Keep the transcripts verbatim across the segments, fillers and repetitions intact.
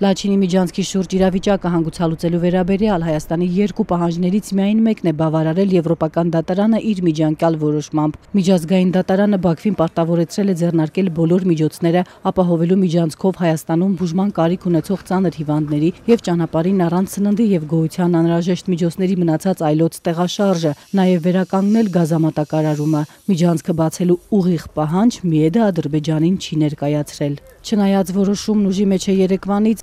Լաչինի Միջանցքի շուրջ իրավիճակը հանգուցալուծելու վերաբերյալ Հայաստանի երկու պահանջներից միայն մեկն է բավարարել Եվրոպական դատարանը իր միջանկյալ որոշմամբ։ Միջազգային դատարանը Բաքվին պարտավորեցրել է ձեռնարկել բոլոր միջոցները ապահովելու միջանցքով Հայաստանում բուժման կարիք ունեցող ծանր հիվանդների և ճանապարհին առանց սննդի և գոհության անհրաժեշտ միջոցների մնացած այլոց տեղաշարժը, նաև վերականգնել գազամատակարարումը։ Միջանցքը բացելու ուղիղ պահանջ ՄԻԵԴ-ը Ադրբեջանին չի ներկայացրել։ Չնայած որոշումն ուժի մեջ է Երևանից,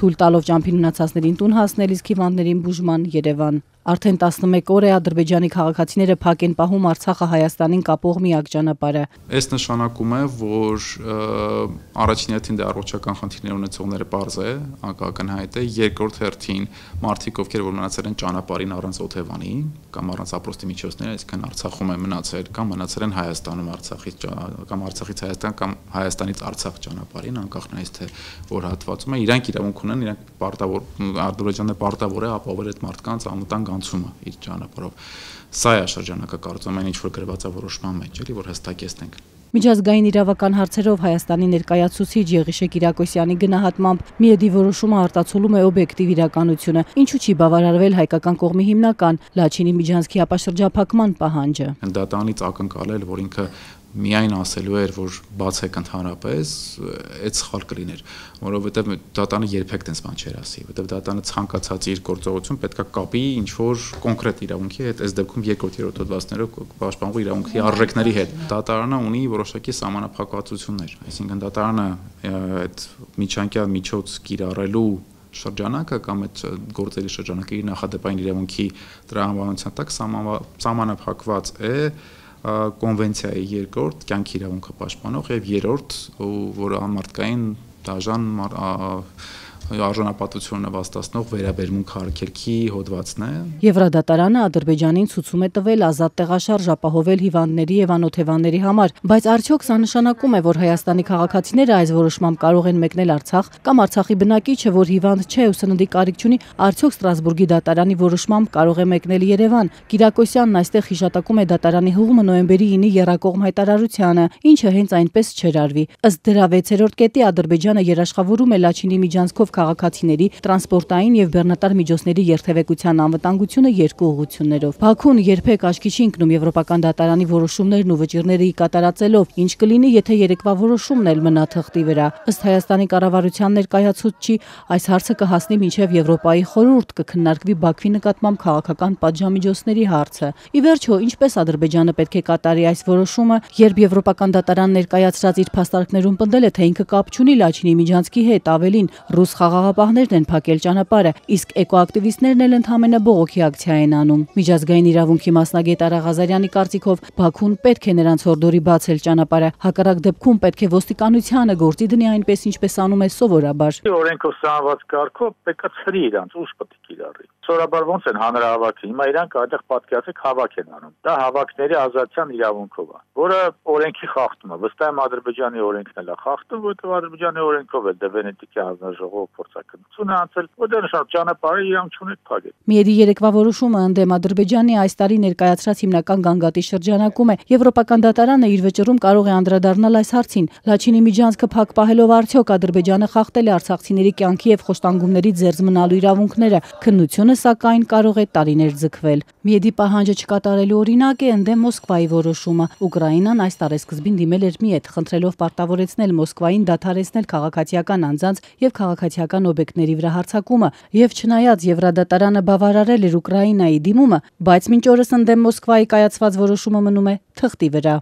թույլ տալով ճամփին մնացածներին տուն հասնել, իսկ հիվանդներին բուժման Երևան։ Արդեն տասնմեկ օր է ադրբեջանի քաղաքացիները փակ են պահում Արցախը Հայաստանին կապող միակ ճանապարհը։ Այս նշանակում է, որ առաջին հերթին դա առողջական խնդիրներ ունեցողները բարձ է, ակնհայտ է, երկրորդ հերթին մարդիկ, ովքեր որ մնացել են ճանապարհին առանց օթևանի կամ առանց ապրոստի միջոցների, այսինքն Արցախում են մնացել կամ մնացել են Հայաստանում Արցախից կամ Արցախից Հայաստան կամ Հայաստանից Արցախ ճանապարհին, անկախ նայից թե որ հատվածում է, իրանք իրավունք ունեն, իրանք պարտավոր Ադրբեջանը պարտավոր է ապահովել այդ մարդկանց անվտանգ անցումը իր ճանապարհով։ Սա է շրջանակը կարծում եմ ինչ որ գրված է որոշման մեջ, էլի որ հստակեցնենք։ Միջազգային իրավական հարցերով Հայաստանի ներկայացուցիչ Եղիշե Կիրակոսյանի գնահատմամբ ՄԻԵԴ-ի որոշումը արտացոլում է օբյեկտիվ իրականությունը, ինչու չի բավարարվել հայկական կողմի հիմնական Լաչինի Միջանցքի ապաշրջափակման պահանջը։ Դատարանից ակնկալել, որ ինքը միայն ասելու էր, որ բացեք ընդհանրապես, այդ սխալ կլիներ, որովհետև դատարանը երբեք տենց բան չէր ասի, որովհետև դատարանը ցանկացած իր գործողություն պետք է կապի ինչ որ կոնկրետ իրավունքի հետ, այս դեպքում երկրորդ երրորդ հոդվածներով պաշտպանող իրավունքի արժեքների հետ։ Դատարանը ունի որոշակի սահմանափակվածություններ, այսինքն դատարանը այդ միջանկյալ միջոց կիրառելու շրջանակը կամ այդ գործերի շրջանակը իր նախադեպային իրավունքի տրամաբանության տակ սահմանափակված է կոնվենցիայի երկրորդ կյանքի իրավունքը պաշտպանող և երրորդ որ մարդկային դաժան արժանապատվությունը վաստացնող վերաբերմունք հարգելքի հոդվածն է։ Եվրադատարանը Ադրբեջանին ցուցում է տվել ազատ տեղաշարժ ապահովել հիվանդների և անօթևանների համար, բայց արդյոք սա նշանակում է, որ Հայաստանի քաղաքացիները այս որոշմամբ կարող են մեկնել Արցախ, կամ Արցախի բնակիչը, որ հիվանդ չէ ու սննդի կարիք չունի, արդյոք Ստրասբուրգի դատարանի որոշմամբ կարող է մեկնել Երևան։ Կիրակոսյանն այստեղ հիշատակում է դատարանի հուղմը նոյեմբերի ինը եռակողմ հայտարարությանը, ինչը հենց այնպես չէր արվի։ Ըստ դրա վեցերորդ կետի Ադրբեջանը երաշխավորում է Լաչինի Միջանցքով քաղաքացիների, տրանսպորտային և բեռնատար միջոցների երթևեկության անվտանգությունը երկու ուղղություններով։ Բաքուն երբեք աչքի չի ընկնում Եվրոպական դատարանի որոշումներն ու վճիռները կատարածելով, ինչ կլինի, եթե երեկվա որոշումն էլ մնա թղթի վրա։ Ըստ Հայաստանի կառավարության ներկայացուցչի, այս հարցը կհասնի մինչև Եվրոպայի խորհուրդ, կքննարկվի Բաքվի նկատմամբ քաղաքական պատժամիջոցների հարցը։ Ի վերջո, ինչպես Ադրբեջանը պետք է կատարի այս որոշումը, երբ Եվրոպական դատարան ներկայացրած իր փաստարկներում պնդել է, թե ինքը կապ չունի Լաչինի Միջանցքի հետ, ավելին ռուս խաղաղապահներն են փակել ճանապարհը, իսկ էկոակտիվիստներն էլ ընդամենը բողոքի ակցիա են անում։ Միջազգային իրավունքի մասնագետ Արաղ Ղազարյանի կարծիքով Բաքուն պետք է նրանց հորդորի բացել ճանապարհը, հակառակ դեպքում պետք է ոստիկանությանը գործի դնի այնպես, ինչպես անում է սովորաբար։ Օրենքով սահմանված կարգով պետք է ցրի իրանց, ուժ պետք է իրարի։ Սովորաբար ոնց են հանրահավաքի։ Հիմա իրանք այդտեղ պատկերացեք հավաք են անում։ Դա հավաքների ազատության իրավունքով է, որը օրենքի խախտում է։ Վստահ եմ Ադրբեջանի օրենքն էլ է խախտում, որտեղ Ադրբեջանի օրենքով էլ Վենետիկի հանձնաժողովը փորձակնություն է անցել, որտեղ նշան ճանապարհը իրանք չունեն փակել։ ՄԻԵԴ-ի երեկվա որոշումը ընդդեմ Ադրբեջանի այս տարի ներկայացրած հիմնական գանգատի շրջանակում է։ Եվրոպական դատարանը իր վճռում կարող է անդրադառնալ այս հարցին։ Լաչինի Միջանցքը փակ պահելով արդյոք Ադրբեջանը խախտել է արցախցիների կյանքի և խոշտանգումների ձերծ մնալու իրավունքները։ Քննությունը սակայն կարող է տարիներ ձգվել։ ՄԻԵԴ-ի պահանջը չկատարելու օրինակ է ընդդեմ Մոսկվայի որոշումը։ Ուկրաինան այս տարեսկզբին դիմել էր ՄԻԵԴ, խնդրելով պարտավորեցնել Մոսկվային դադարեցնել քաղաքացիական անձանց և քաղաքացիական օբյեկտների վրա հարձակումը, և չնայած Եվրադատարանը բավարարել էր Ուկրաինայի դիմումը, բայց մինչ օրս ընդդեմ Մոսկվայի կայացված որոշումը մնում է թղթի վրա։